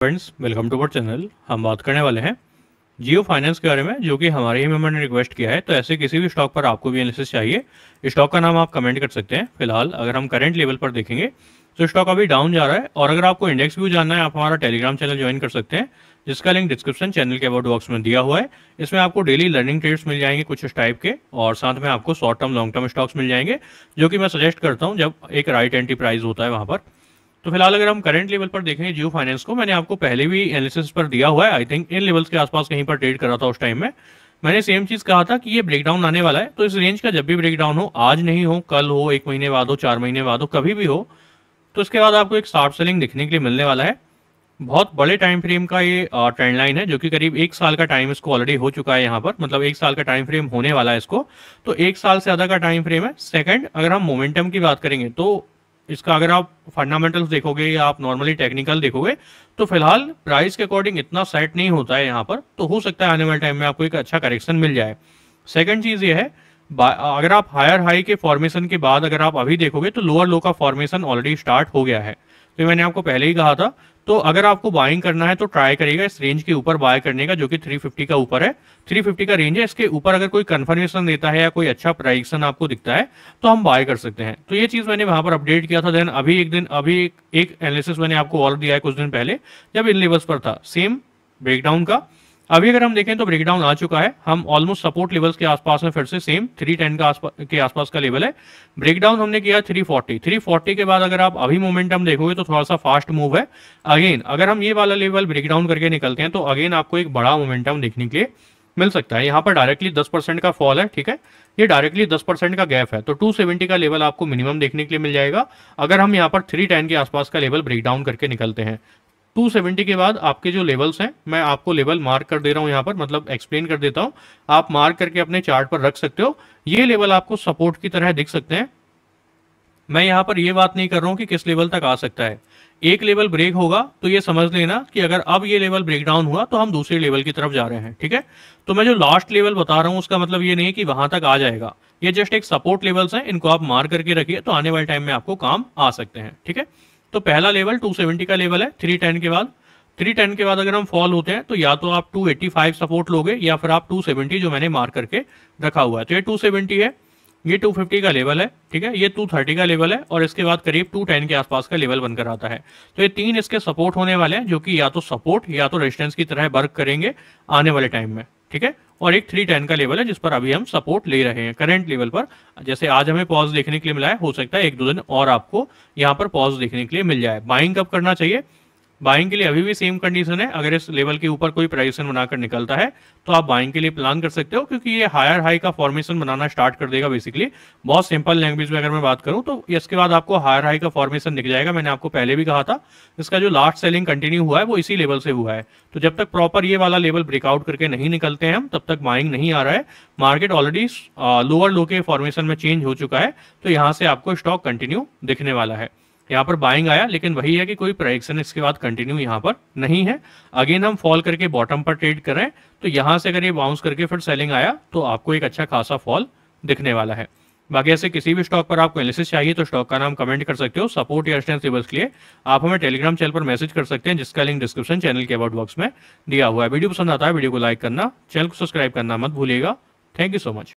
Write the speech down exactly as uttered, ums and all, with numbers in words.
Friends welcome to our channel. हम बात करने वाले हैं जियो फाइनेंस के बारे में, जो कि हमारे ही मेंबर ने रिक्वेस्ट किया है। तो ऐसे किसी भी स्टॉक पर आपको भी एनालिसिस चाहिए, स्टॉक का नाम आप कमेंट कर सकते हैं। फिलहाल अगर हम करंट लेवल पर देखेंगे तो स्टॉक अभी डाउन जा रहा है। और अगर आपको इंडेक्स व्यू जानना है, आप हमारा टेलीग्राम चैनल ज्वाइन कर सकते हैं, जिसका लिंक डिस्क्रिप्शन चैनल के अबाउट बॉक्स में दिया हुआ है। इसमें आपको डेली लर्निंग ट्रेड्स मिल जाएंगे कुछ इस टाइप के, और साथ में आपको short term long term stocks मिल जाएंगे, जो कि मैं सजेस्ट करता हूँ जब एक राइट एंट्री प्राइस होता है वहाँ पर। तो फिलहाल अगर हम करंट लेवल पर देखें जियो फाइनेंस को, मैंने आपको पहले भी एनालिसिस पर दिया हुआ है। आई थिंक इन लेवल्स के आसपास कहीं पर ट्रेड करा था उस टाइम में। मैंने सेम चीज़ कहा था कि ये ब्रेकडाउन आने वाला है, तो इस रेंज का जब भी ब्रेकडाउन हो, आज नहीं हो, कल हो, एक महीने बाद हो, चार महीने बाद हो, कभी भी हो, तो इसके बाद आपको एक शार्प सेलिंग दिखने के लिए मिलने वाला है। बहुत बड़े टाइम फ्रेम का ये ट्रेंड लाइन है, जो कि करीब एक साल का टाइम इसको ऑलरेडी हो चुका है यहाँ पर। मतलब एक साल का टाइम फ्रेम होने वाला है इसको, तो एक साल से ज़्यादा का टाइम फ्रेम है। सेकेंड, अगर हम मोमेंटम की बात करेंगे तो इसका अगर आप फंडामेंटल्स देखोगे या आप नॉर्मली टेक्निकल देखोगे तो फिलहाल प्राइस के अकॉर्डिंग इतना सेट नहीं होता है यहाँ पर। तो हो सकता है आने वाले टाइम में आपको एक अच्छा करेक्शन मिल जाए। सेकंड चीज़ ये है, अगर आप हायर हाई के फॉर्मेशन के बाद अगर आप अभी देखोगे तो लोअर लो का फॉर्मेशन ऑलरेडी स्टार्ट हो गया है। तो मैंने आपको पहले ही कहा था, तो अगर आपको बाइंग करना है तो ट्राई करिएगा इस रेंज के ऊपर बाय करने का, जो कि तीन सौ पचास का ऊपर है। तीन सौ पचास का रेंज है, इसके ऊपर अगर कोई कंफर्मेशन देता है या कोई अच्छा प्राइक्शन आपको दिखता है तो हम बाय कर सकते हैं। तो ये चीज़ मैंने वहाँ पर अपडेट किया था। देन अभी एक दिन अभी एक, एक एनालिसिस मैंने आपको और दिया है कुछ दिन पहले, जब इन लेवल्स पर था, सेम ब्रेकडाउन का। अभी अगर हम देखें तो ब्रेकडाउन आ चुका है। हम ऑलमोस्ट सपोर्ट लेवल्स के आसपास में फिर से सेम तीन सौ दस का आसपास के आसपास का लेवल है। ब्रेकडाउन हमने किया तीन सौ चालीस। तीन सौ चालीस के बाद अगर आप अभी मोमेंटम देखोगे तो थोड़ा सा फास्ट मूव है। अगेन अगर हम ये वाला लेवल ब्रेकडाउन करके निकलते हैं तो अगेन आपको एक बड़ा मोमेंटम देखने के लिए मिल सकता है। यहाँ पर डायरेक्टली दस परसेंट का फॉल है, ठीक है, ये डायरेक्टली दस परसेंट का गैप है। तो दो सौ सत्तर का लेवल आपको मिनिमम देखने के लिए मिल जाएगा अगर हम यहाँ पर तीन सौ दस के आसपास का लेवल ब्रेकडाउन करके निकलते हैं। दो सौ सत्तर के बाद आपके जो लेवल्स हैं, मैं आपको लेवल मार्क कर दे रहा हूं यहाँ पर, मतलब एक्सप्लेन कर देता हूं, आप मार्क करके अपने चार्ट पर रख सकते हो। ये लेवल आपको सपोर्ट की तरह दिख सकते हैं। मैं यहाँ पर ये बात नहीं कर रहा हूँ कि किस लेवल तक आ सकता है। एक लेवल ब्रेक होगा तो ये समझ लेना कि अगर अब ये लेवल ब्रेकडाउन हुआ तो हम दूसरे लेवल की तरफ जा रहे हैं, ठीक है। तो मैं जो लास्ट लेवल बता रहा हूँ उसका मतलब ये नहीं है कि वहां तक आ जाएगा। ये जस्ट एक सपोर्ट लेवल्स हैं, इनको आप मार्क करके रखिए तो आने वाले टाइम में आपको काम आ सकते हैं, ठीक है। तो पहला लेवल दो सौ सत्तर का लेवल है। तीन सौ दस के बाद तीन सौ दस के बाद अगर हम फॉल होते हैं तो या तो आप दो सौ पचासी सपोर्ट लोगे या फिर आप दो सौ सत्तर जो मैंने मार्क करके रखा हुआ है। तो ये दो सौ सत्तर है, ये दो सौ पचास का लेवल है, ठीक है, ये दो सौ तीस का लेवल है, और इसके बाद करीब दो सौ दस के आसपास का लेवल बनकर आता है। तो ये तीन इसके सपोर्ट होने वाले हैं, जो कि या तो सपोर्ट या तो रेजिस्टेंस की तरह वर्क करेंगे आने वाले टाइम में, ठीक है। और एक तीन सौ दस का लेवल है जिस पर अभी हम सपोर्ट ले रहे हैं करंट लेवल पर। जैसे आज हमें पॉज देखने के लिए मिला है, हो सकता है एक दो दिन और आपको यहाँ पर पॉज देखने के लिए मिल जाए। बाइंग कब करना चाहिए? बाइंग के लिए अभी भी सेम कंडीशन है। अगर इस लेवल के ऊपर कोई प्राइसन बनाकर निकलता है तो आप बाइंग के लिए प्लान कर सकते हो, क्योंकि ये हायर हाई का फॉर्मेशन बनाना स्टार्ट कर देगा। बेसिकली बहुत सिंपल लैंग्वेज में अगर मैं बात करूं तो इसके बाद आपको हायर हाई का फॉर्मेशन दिख जाएगा। मैंने आपको पहले भी कहा था, इसका जो लास्ट सेलिंग कंटिन्यू हुआ है वो इसी लेवल से हुआ है। तो जब तक प्रॉपर ये वाला लेवल ब्रेकआउट करके नहीं निकलते हैं हम, तब तक बाइंग नहीं आ रहा है। मार्केट ऑलरेडी लोअर लो के फॉर्मेशन में चेंज हो चुका है, तो यहाँ से आपको स्टॉक कंटिन्यू दिखने वाला है। यहाँ पर बाइंग आया, लेकिन वही है कि कोई प्राइक्शन इसके बाद कंटिन्यू यहाँ पर नहीं है। अगेन हम फॉल करके बॉटम पर ट्रेड करें तो यहाँ से अगर ये बाउंस करके फिर सेलिंग आया तो आपको एक अच्छा खासा फॉल दिखने वाला है। बाकी ऐसे किसी भी स्टॉक पर आपको एनालिसिस चाहिए तो स्टॉक का नाम कमेंट कर सकते हो। सपोर्ट या रेजिस्टेंस लेवल्स के लिए आप हमें टेलीग्राम चैनल पर मैसेज कर सकते हैं, जिसका लिंक डिस्क्रिप्शन चैनल के अबाउट बॉक्स में दिया हुआ है। वीडियो पसंद आता है वीडियो को लाइक करना, चैनल को सब्सक्राइब करना मत भूलिएगा। Thank you so much.